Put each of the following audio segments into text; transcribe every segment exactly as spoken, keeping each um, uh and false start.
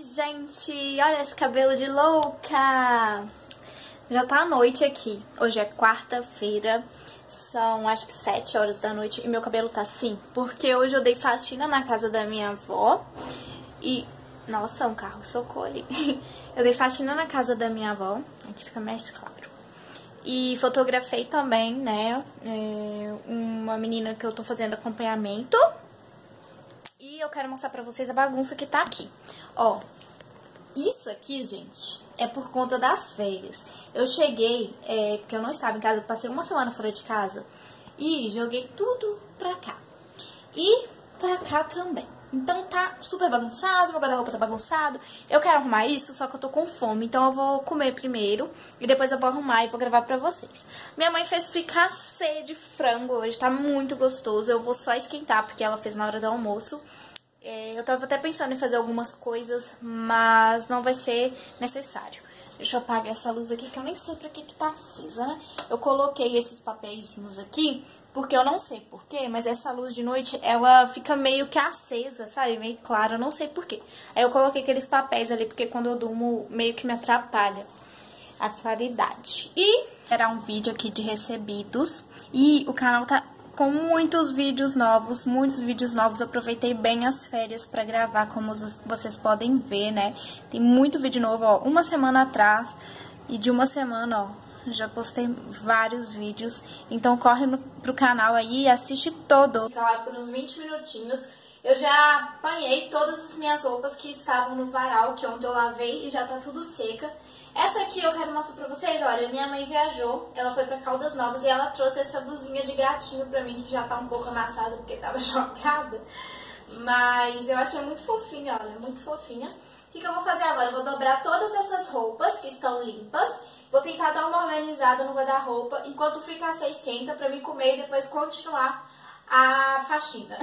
Ai, gente, olha esse cabelo de louca! Já tá à noite aqui. Hoje é quarta-feira, são acho que sete horas da noite e meu cabelo tá assim, porque hoje eu dei faxina na casa da minha avó e... Nossa, um carro, socorro ali. Eu dei faxina na casa da minha avó, aqui fica mais claro. E fotografei também, né, uma menina que eu tô fazendo acompanhamento. E eu quero mostrar pra vocês a bagunça que tá aqui. Ó, isso aqui, gente, é por conta das férias. Eu cheguei, é, porque eu não estava em casa, passei uma semana fora de casa. E joguei tudo pra cá. E pra cá também. Então tá super bagunçado, meu guarda-roupa tá bagunçado. Eu quero arrumar isso, só que eu tô com fome. Então eu vou comer primeiro e depois eu vou arrumar e vou gravar pra vocês. Minha mãe fez fricassê de frango hoje, tá muito gostoso. Eu vou só esquentar, porque ela fez na hora do almoço. Eu tava até pensando em fazer algumas coisas, mas não vai ser necessário. Deixa eu apagar essa luz aqui, que eu nem sei pra que que tá acesa, né? Eu coloquei esses papeizinhos aqui, porque eu não sei porquê, mas essa luz de noite, ela fica meio que acesa, sabe? Meio clara, eu não sei porquê. Aí eu coloquei aqueles papéis ali, porque quando eu durmo, meio que me atrapalha a claridade. E era um vídeo aqui de recebidos, e o canal tá... com muitos vídeos novos, muitos vídeos novos. Eu aproveitei bem as férias pra gravar, como vocês podem ver, né? Tem muito vídeo novo, ó, uma semana atrás e de uma semana, ó, já postei vários vídeos. Então corre no, pro canal aí e assiste todo. Fica lá por uns vinte minutinhos. Eu já apanhei todas as minhas roupas que estavam no varal, que ontem eu lavei e já tá tudo seca. Essa aqui eu quero mostrar pra vocês, olha, minha mãe viajou, ela foi pra Caldas Novas e ela trouxe essa blusinha de gatinho pra mim, que já tá um pouco amassada porque tava jogada, mas eu achei muito fofinha, olha, muito fofinha. O que que eu vou fazer agora? Eu vou dobrar todas essas roupas que estão limpas, vou tentar dar uma organizada no guarda-roupa, enquanto fica se esquenta pra mim comer e depois continuar a faxina.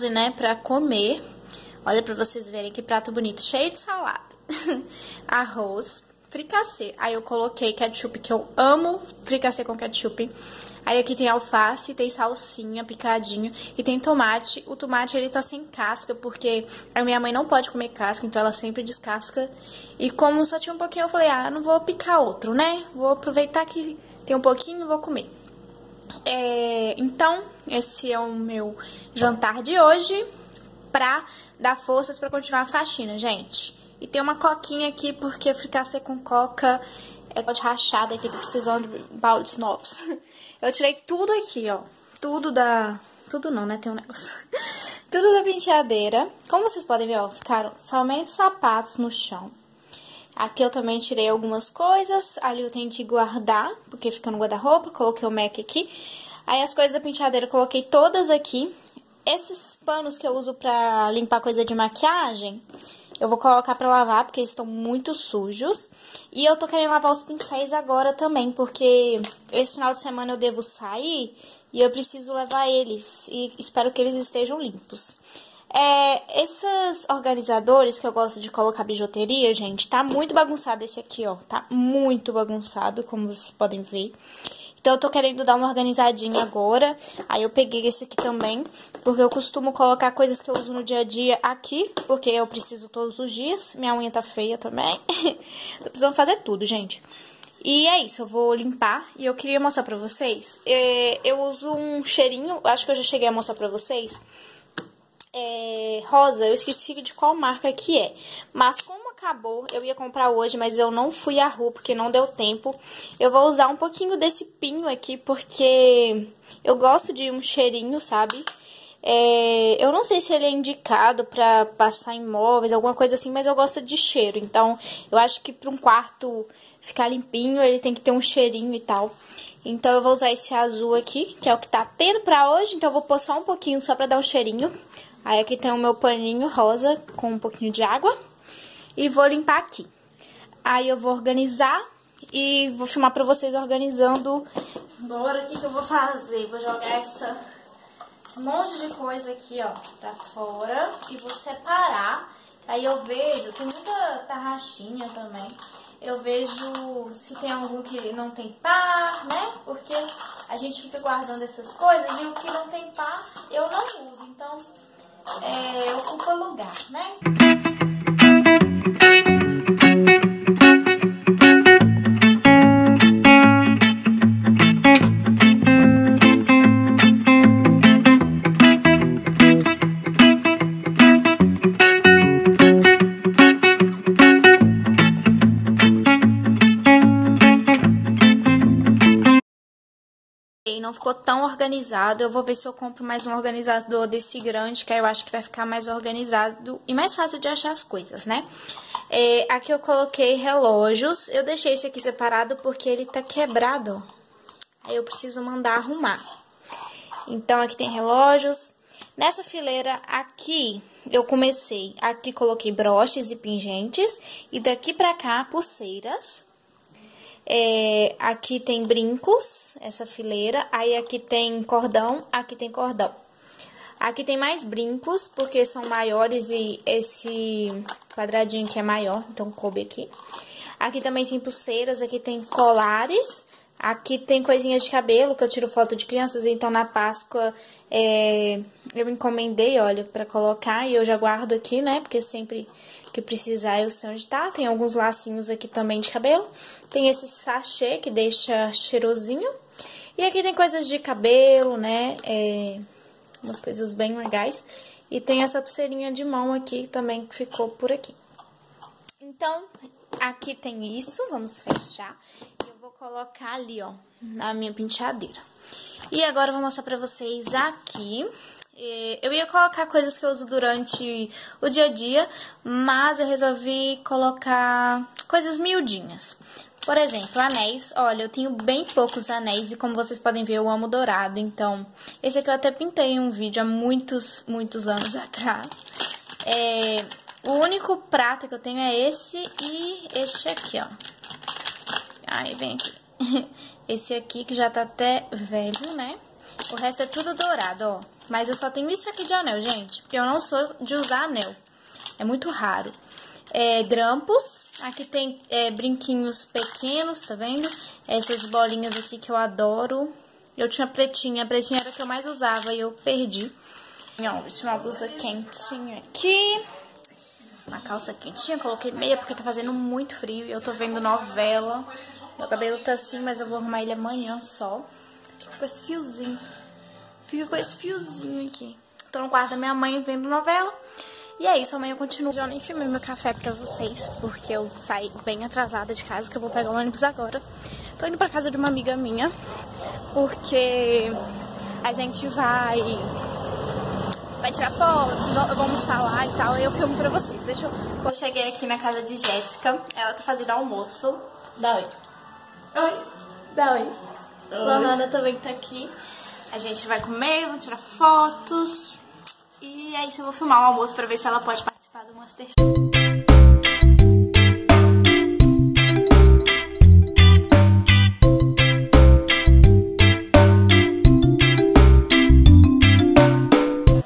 Né, pra comer. Olha pra vocês verem que prato bonito, cheio de salada. Arroz, fricassê. Aí eu coloquei ketchup, que eu amo fricassê com ketchup. Aí aqui tem alface, tem salsinha picadinho e tem tomate. O tomate, ele tá sem casca, porque a minha mãe não pode comer casca, então ela sempre descasca. E como só tinha um pouquinho, eu falei, ah, não vou picar outro, né? Vou aproveitar que tem um pouquinho e vou comer. É, então, esse é o meu jantar de hoje, pra dar forças pra continuar a faxina, gente. E tem uma coquinha aqui, porque fricassê com coca é pode rachada aqui, tô precisando de baldes novos. Eu tirei tudo aqui, ó, tudo da... tudo não, né, tem um negócio. Tudo da penteadeira. Como vocês podem ver, ó, ficaram somente sapatos no chão. Aqui eu também tirei algumas coisas, ali eu tenho que guardar, porque fica no guarda-roupa, coloquei o MAC aqui. Aí as coisas da penteadeira eu coloquei todas aqui. Esses panos que eu uso pra limpar coisa de maquiagem, eu vou colocar pra lavar, porque eles estão muito sujos. E eu tô querendo lavar os pincéis agora também, porque esse final de semana eu devo sair e eu preciso levar eles, e espero que eles estejam limpos. É, esses organizadores que eu gosto de colocar bijuteria, gente, tá muito bagunçado esse aqui, ó. Tá muito bagunçado, como vocês podem ver. Então eu tô querendo dar uma organizadinha agora. Aí eu peguei esse aqui também, porque eu costumo colocar coisas que eu uso no dia a dia aqui, porque eu preciso todos os dias. Minha unha tá feia também. Tô precisando fazer tudo, gente. E é isso, eu vou limpar. E eu queria mostrar pra vocês. É, eu uso um cheirinho, acho que eu já cheguei a mostrar pra vocês. É, rosa, eu esqueci de qual marca que é, mas como acabou, eu ia comprar hoje, mas eu não fui à rua porque não deu tempo. Eu vou usar um pouquinho desse pinho aqui, porque eu gosto de um cheirinho, sabe? É, eu não sei se ele é indicado pra passar em móveis, alguma coisa assim, mas eu gosto de cheiro. Então, eu acho que pra um quarto ficar limpinho, ele tem que ter um cheirinho e tal. Então, eu vou usar esse azul aqui, que é o que tá tendo pra hoje. Então, eu vou pôr só um pouquinho, só pra dar um cheirinho. Aí, aqui tem o meu paninho rosa com um pouquinho de água. E vou limpar aqui. Aí, eu vou organizar e vou filmar pra vocês organizando. Bora, o que que eu vou fazer? Vou jogar essa... um monte de coisa aqui, ó, pra fora. E vou separar. Aí eu vejo, tem muita tarraxinha também. Eu vejo se tem algum que não tem par, né? Porque a gente fica guardando essas coisas e o que não tem par eu não uso. Então, é, ocupa lugar, né? Não ficou tão organizado. Eu vou ver se eu compro mais um organizador desse grande, que aí eu acho que vai ficar mais organizado e mais fácil de achar as coisas, né? É, aqui eu coloquei relógios. Eu deixei esse aqui separado porque ele tá quebrado, ó. Aí eu preciso mandar arrumar. Então, aqui tem relógios. Nessa fileira aqui, eu comecei... Aqui coloquei broches e pingentes. E daqui pra cá, pulseiras. É, aqui tem brincos, essa fileira, aí aqui tem cordão, aqui tem cordão. Aqui tem mais brincos, porque são maiores e esse quadradinho aqui é maior, então coube aqui. Aqui também tem pulseiras, aqui tem colares, aqui tem coisinhas de cabelo, que eu tiro foto de crianças, então na Páscoa é, eu encomendei, olha, pra colocar e eu já guardo aqui, né, porque sempre... que precisar, eu sei onde tá. Tem alguns lacinhos aqui também de cabelo. Tem esse sachê que deixa cheirosinho. E aqui tem coisas de cabelo, né? É, umas coisas bem legais. E tem essa pulseirinha de mão aqui também que ficou por aqui. Então, aqui tem isso. Vamos fechar. Eu vou colocar ali, ó, na minha penteadeira. E agora eu vou mostrar pra vocês aqui... Eu ia colocar coisas que eu uso durante o dia a dia, mas eu resolvi colocar coisas miudinhas. Por exemplo, anéis. Olha, eu tenho bem poucos anéis e como vocês podem ver, eu amo dourado. Então, esse aqui eu até pintei em um vídeo há muitos, muitos anos atrás. É, o único prata que eu tenho é esse e este aqui, ó. Aí, vem aqui. Esse aqui que já tá até velho, né? O resto é tudo dourado, ó. Mas eu só tenho isso aqui de anel, gente. Porque eu não sou de usar anel. É muito raro. É, grampos. Aqui tem é, brinquinhos pequenos, tá vendo? Essas bolinhas aqui que eu adoro. Eu tinha pretinha. A pretinha era a que eu mais usava e eu perdi. Ó, vesti uma blusa quentinha aqui. Uma calça quentinha. Coloquei meia porque tá fazendo muito frio. E eu tô vendo novela. Meu cabelo tá assim, mas eu vou arrumar ele amanhã só. Fica com esse fiozinho. Fico com esse fiozinho aqui. Tô no quarto da minha mãe vendo novela. E é isso, amanhã eu continuo. Já nem filmei meu café pra vocês, porque eu saí bem atrasada de casa, que eu vou pegar o ônibus agora. Tô indo pra casa de uma amiga minha, porque a gente vai... Vai tirar fotos, vamos falar e tal, e eu filmo pra vocês. Deixa eu... Eu cheguei aqui na casa de Jéssica. Ela tá fazendo almoço. Dá oi. Oi. Dá oi. Oi. Lorana também tá aqui. A gente vai comer, vamos tirar fotos. E é isso, eu vou filmar o almoço pra ver se ela pode participar do Masterchef.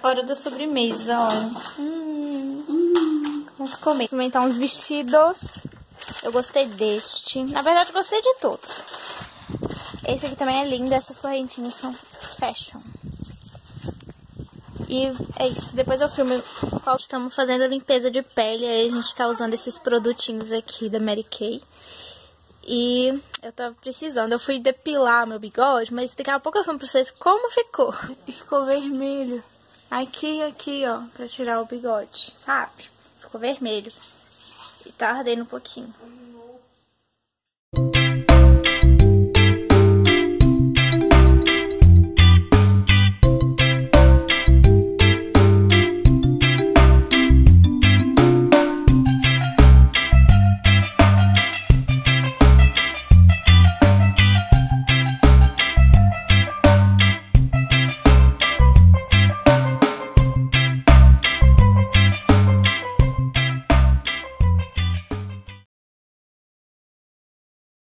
Hora da sobremesa, ó. Hum, hum. Vamos comer. Experimentar uns vestidos. Eu gostei deste. Na verdade, eu gostei de todos. Esse aqui também é lindo, essas correntinhas são fashion. E é isso, depois eu filmo qual estamos fazendo limpeza de pele, aí a gente tá usando esses produtinhos aqui da Mary Kay. E eu tava precisando, eu fui depilar meu bigode, mas daqui a pouco eu falo pra vocês como ficou. E ficou vermelho, aqui aqui, ó, pra tirar o bigode, sabe? Ficou vermelho e tá ardendo um pouquinho.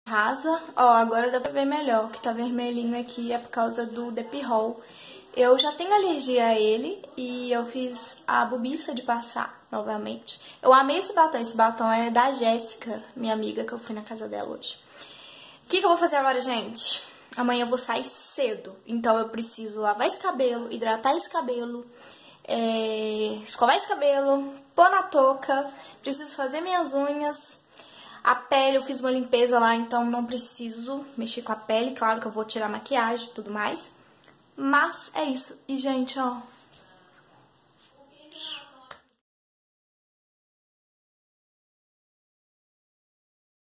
Rasa. Ó, agora dá pra ver melhor, que tá vermelhinho aqui é por causa do Depy Hall. Eu já tenho alergia a ele e eu fiz a bobiça de passar novamente. Eu amei esse batom, esse batom é da Jéssica, minha amiga, que eu fui na casa dela hoje. O que que eu vou fazer agora, gente? Amanhã eu vou sair cedo, então eu preciso lavar esse cabelo, hidratar esse cabelo, é... escovar esse cabelo, pôr na touca, preciso fazer minhas unhas. A pele, eu fiz uma limpeza lá, então não preciso mexer com a pele. Claro que eu vou tirar a maquiagem e tudo mais. Mas é isso. E, gente, ó...